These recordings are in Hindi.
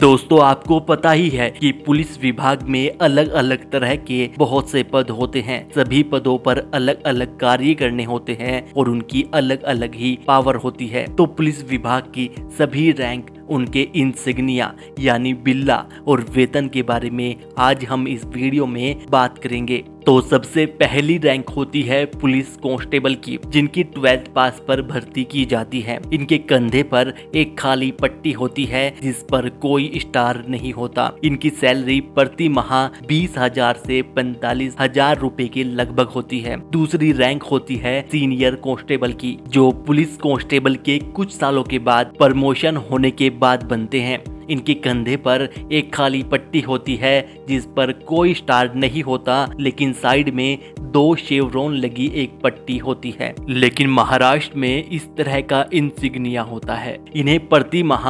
दोस्तों आपको पता ही है कि पुलिस विभाग में अलग अलग तरह के बहुत से पद होते हैं। सभी पदों पर अलग अलग कार्य करने होते हैं और उनकी अलग अलग ही पावर होती है। तो पुलिस विभाग की सभी रैंक, उनके इंसिग्निया यानी बिल्ला और वेतन के बारे में आज हम इस वीडियो में बात करेंगे। तो सबसे पहली रैंक होती है पुलिस कांस्टेबल की, जिनकी 12th पास पर भर्ती की जाती है। इनके कंधे पर एक खाली पट्टी होती है जिस पर कोई स्टार नहीं होता। इनकी सैलरी प्रति माह 20,000 से 45,000 रुपए के लगभग होती है। दूसरी रैंक होती है सीनियर कांस्टेबल की, जो पुलिस कांस्टेबल के कुछ सालों के बाद प्रमोशन होने के बाद बनते हैं। इनके कंधे पर एक खाली पट्टी होती है जिस पर कोई स्टार नहीं होता, लेकिन साइड में 2 शेवरॉन लगी एक पट्टी होती है। लेकिन महाराष्ट्र में इस तरह का इंसिग्निया होता है। इन्हें प्रति माह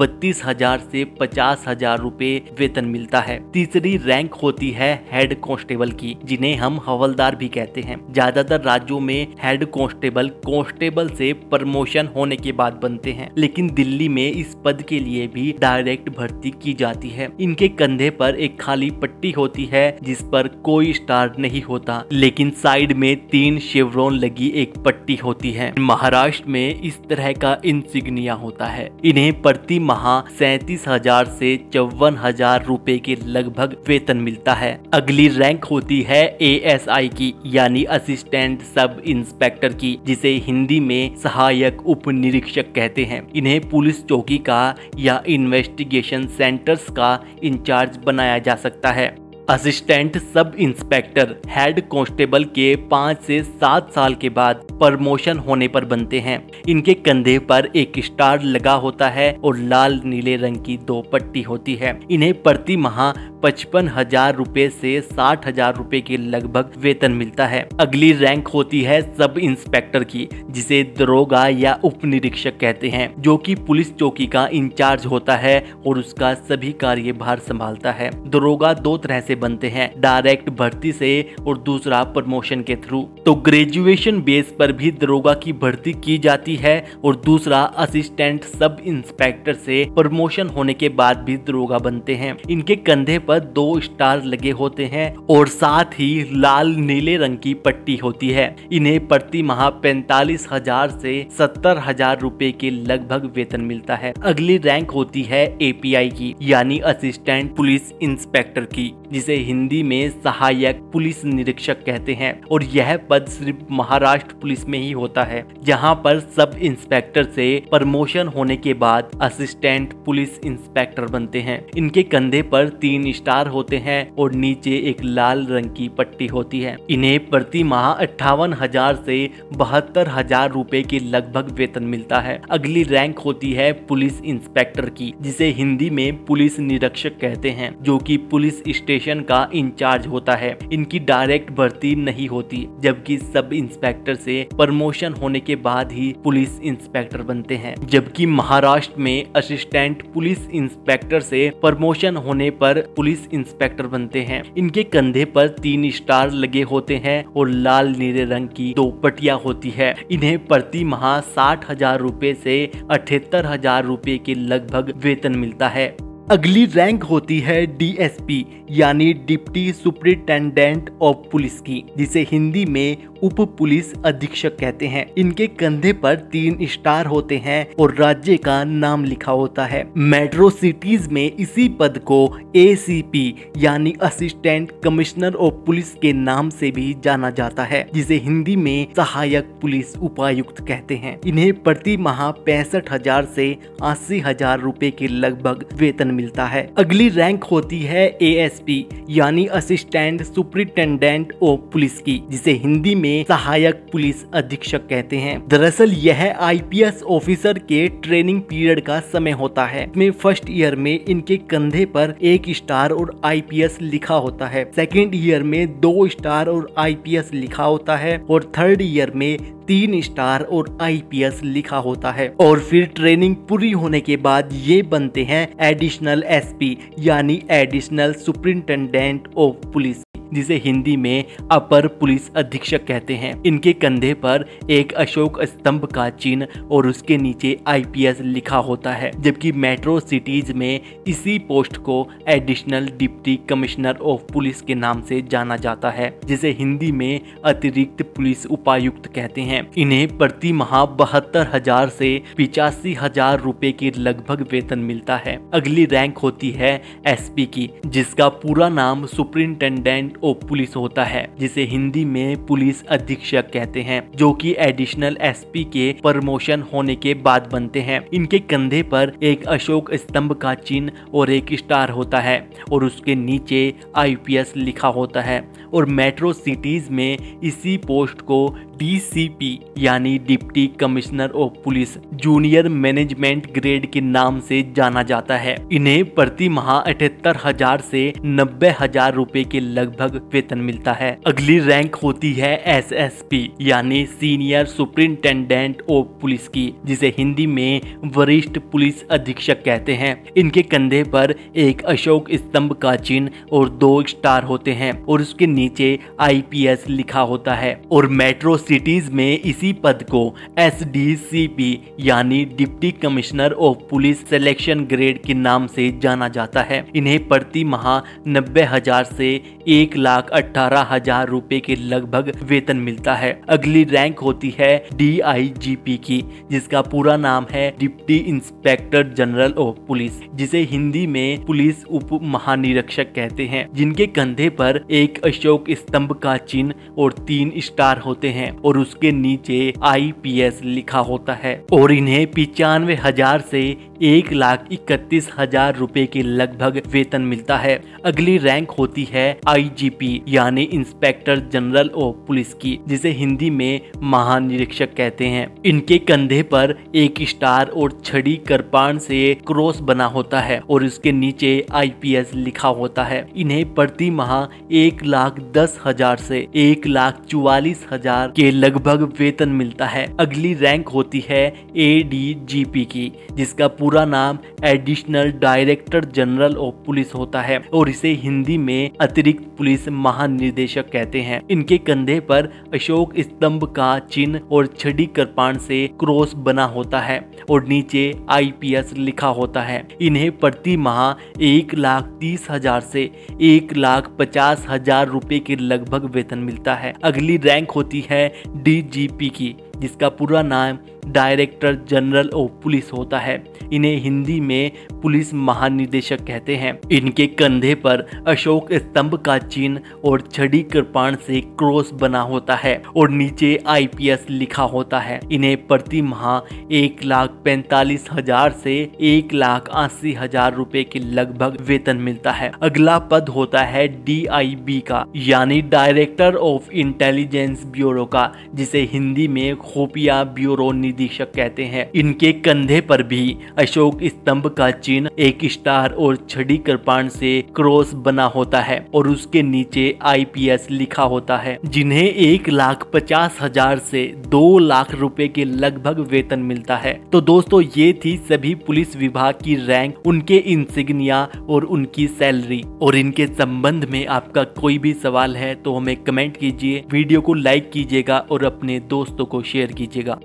32,000 से 50,000 रुपए वेतन मिलता है। तीसरी रैंक होती है हेड कांस्टेबल की, जिन्हें हम हवलदार भी कहते हैं। ज्यादातर राज्यों में हेड कांस्टेबल कांस्टेबल से प्रमोशन होने के बाद बनते हैं, लेकिन दिल्ली में इस पद के लिए भी डायरेक्ट भर्ती की जाती है। इनके कंधे पर एक खाली पट्टी होती है जिस पर कोई स्टार नहीं होता, लेकिन साइड में 3 शेवरॉन लगी एक पट्टी होती है। महाराष्ट्र में इस तरह का इंसिग्निया होता है। इन्हें प्रति माह 37,000 से 54,000 रुपए के लगभग वेतन मिलता है। अगली रैंक होती है ASI की, यानी असिस्टेंट सब इंस्पेक्टर की, जिसे हिंदी में सहायक उप निरीक्षक कहते हैं। इन्हें पुलिस चौकी का या इन्वेस्टिगेशन सेंटर्स का इंचार्ज बनाया जा सकता है। Assistant sub inspector head constable के 5 से 7 साल के बाद प्रमोशन होने पर बनते हैं। इनके कंधे पर एक स्टार लगा होता है और लाल नीले रंग की 2 पट्टी होती है। इन्हें प्रति माह 55,000 रुपए से 60,000 रुपए के लगभग वेतन मिलता है। अगली रैंक होती है सब इंस्पेक्टर की, जिसे दरोगा या उप निरीक्षक कहते हैं, जो कि पुलिस चौकी का इंचार्ज होता है और उसका सभी कार्यभार संभालता है। दरोगा 2 तरह से बनते हैं, डायरेक्ट भर्ती से और दूसरा प्रमोशन के थ्रू। तो ग्रेजुएशन बेस पर भी दरोगा की भर्ती की जाती है और दूसरा असिस्टेंट सब इंस्पेक्टर से प्रमोशन होने के बाद भी दरोगा बनते हैं। इनके कंधे पर 2 स्टार लगे होते हैं और साथ ही लाल नीले रंग की पट्टी होती है। इन्हें प्रति माह 45,000 से 70,000 रुपए के लगभग वेतन मिलता है। अगली रैंक होती है API की, यानी असिस्टेंट पुलिस इंस्पेक्टर की, जिसे हिंदी में सहायक पुलिस निरीक्षक कहते हैं, और यह पद सिर्फ महाराष्ट्र पुलिस में ही होता है, जहां पर सब इंस्पेक्टर से प्रमोशन होने के बाद असिस्टेंट पुलिस इंस्पेक्टर बनते हैं। इनके कंधे पर 3 स्टार होते हैं और नीचे एक लाल रंग की पट्टी होती है। इन्हें प्रति माह 58,000 से 72,000 रुपए के लगभग वेतन मिलता है। अगली रैंक होती है पुलिस इंस्पेक्टर की, जिसे हिंदी में पुलिस निरीक्षक कहते हैं, जो की पुलिस स्टेशन का इंचार्ज होता है। इनकी डायरेक्ट भर्ती नहीं होती, जबकि सब इंस्पेक्टर से प्रमोशन होने के बाद ही पुलिस इंस्पेक्टर बनते हैं। जबकि महाराष्ट्र में असिस्टेंट पुलिस इंस्पेक्टर से प्रमोशन होने पर पुलिस इंस्पेक्टर बनते हैं। इनके कंधे पर 3 स्टार लगे होते हैं और लाल नीले रंग की 2 पट्टियां होती है। इन्हें प्रति माह 60,000 रुपए से 78,000 रुपए के लगभग वेतन मिलता है। अगली रैंक होती है DSP, यानी डिप्टी सुपरिटेंडेंट ऑफ पुलिस की, जिसे हिंदी में उप पुलिस अधीक्षक कहते हैं। इनके कंधे पर 3 स्टार होते हैं और राज्य का नाम लिखा होता है। मेट्रो सिटीज में इसी पद को ACP, यानी असिस्टेंट कमिश्नर ऑफ पुलिस के नाम से भी जाना जाता है, जिसे हिंदी में सहायक पुलिस उपायुक्त कहते हैं। इन्हें प्रति माह 65,000 से 80,000 रुपए के लगभग वेतन मिलता है। अगली रैंक होती है ASP, यानी असिस्टेंट सुपरिटेंडेंट ऑफ पुलिस की, जिसे हिंदी में सहायक पुलिस अधीक्षक कहते हैं। दरअसल यह IPS ऑफिसर के ट्रेनिंग पीरियड का समय होता है। इसमें फर्स्ट ईयर में इनके कंधे पर 1 स्टार और IPS लिखा होता है। सेकेंड ईयर में 2 स्टार और IPS लिखा होता है और थर्ड ईयर में 3 स्टार और IPS लिखा होता है। और फिर ट्रेनिंग पूरी होने के बाद ये बनते हैं एडिशनल SP, यानी एडिशनल सुपरिटेंडेंट ऑफ पुलिस। जिसे हिंदी में अपर पुलिस अधीक्षक कहते हैं। इनके कंधे पर एक अशोक स्तंभ का चिन्ह और उसके नीचे आईपीएस लिखा होता है, जबकि मेट्रो सिटीज में इसी पोस्ट को additional deputy commissioner of police के नाम से जाना जाता है, जिसे हिंदी में अतिरिक्त पुलिस उपायुक्त कहते हैं। इन्हें प्रति माह 72,000 से 85,000 रुपए के लगभग वेतन मिलता है। अगली रैंक होती है एसपी की, जिसका पूरा नाम सुपरिंटेंडेंट ऑफ पुलिस होता है, जिसे हिंदी में पुलिस अधीक्षक कहते हैं, जो कि एडिशनल एसपी के प्रमोशन होने के बाद बनते हैं। इनके कंधे पर एक अशोक स्तंभ का चिन्ह और एक स्टार होता है और उसके नीचे आईपीएस लिखा होता है और मेट्रो सिटीज में इसी पोस्ट को डीसीपी यानी deputy commissioner of police junior management grade के नाम से जाना जाता है। इन्हें प्रति माह 78,000 से 90,000 रुपए के लगभग वेतन मिलता है। अगली रैंक होती है एसएसपी यानी सीनियर सुपरिंटेंडेंट ऑफ पुलिस की, जिसे हिंदी में वरिष्ठ पुलिस अधीक्षक कहते हैं। इनके कंधे पर एक अशोक स्तंभ का चिन्ह और 2 स्टार होते हैं और उसके नीचे आईपीएस लिखा होता है और मेट्रो सिटीज में इसी पद को एसडीसीपी यानी deputy commissioner of police selection grade के नाम से जाना जाता है। इन्हें प्रति माह 90,000 से 1,18,000 रुपए के लगभग वेतन मिलता है। अगली रैंक होती है डीआईजीपी की, जिसका पूरा नाम है deputy inspector general of police, जिसे हिंदी में पुलिस उप महानिरीक्षक कहते हैं। जिनके कंधे पर एक अशोक स्तंभ का चिन्ह और 3 स्टार होते हैं और उसके नीचे आईपीएस लिखा होता है और इन्हें 95,000 से 1,31,000 रुपए के लगभग वेतन मिलता है। अगली रैंक होती है आईजीपी यानी इंस्पेक्टर जनरल ऑफ पुलिस की, जिसे हिंदी में महानिरीक्षक कहते हैं। इनके कंधे पर एक स्टार और छड़ी कृपाण से क्रॉस बना होता है और उसके नीचे आईपीएस लिखा होता है। इन्हें प्रति माह 1,10,000 से 1,44,000 के लगभग वेतन मिलता है। अगली रैंक होती है एडीजीपी की, जिसका पूरा नाम additional director general of police होता है और इसे हिंदी में अतिरिक्त पुलिस महानिदेशक कहते हैं। इनके कंधे पर अशोक स्तंभ का चिन्ह और छड़ी कृपाण से क्रॉस बना होता है और नीचे आईपीएस लिखा होता है। इन्हें प्रति माह 1,30,000 से 1,50,000 रुपए के लगभग वेतन मिलता है। अगली रैंक होती है डीजीपी की, जिसका पूरा नाम डायरेक्टर जनरल ऑफ पुलिस होता है। इन्हें हिंदी में पुलिस महानिदेशक कहते हैं। इनके कंधे पर अशोक स्तंभ का चिन्ह और छड़ी कृपाण से क्रॉस बना होता है और नीचे आईपीएस लिखा होता है। इन्हें प्रति माह 1,45,000 से 1,80,000 रुपए के लगभग वेतन मिलता है। अगला पद होता है डीआईबी का यानी डायरेक्टर ऑफ इंटेलिजेंस ब्यूरो का, जिसे हिंदी में खुफिया ब्यूरो निदेशक कहते हैं। इनके कंधे पर भी अशोक स्तंभ का चिन्ह, 1 स्टार और छड़ी कृपाण से क्रॉस बना होता है और उसके नीचे आईपीएस लिखा होता है। जिन्हें 1,50,000 से 2,00,000 रुपए के लगभग वेतन मिलता है। तो दोस्तों, ये थी सभी पुलिस विभाग की रैंक, उनके इंसिग्निया और उनकी सैलरी। और इनके संबंध में आपका कोई भी सवाल है तो हमें कमेंट कीजिए, वीडियो को लाइक कीजिएगा और अपने दोस्तों को शेयर कीजिएगा।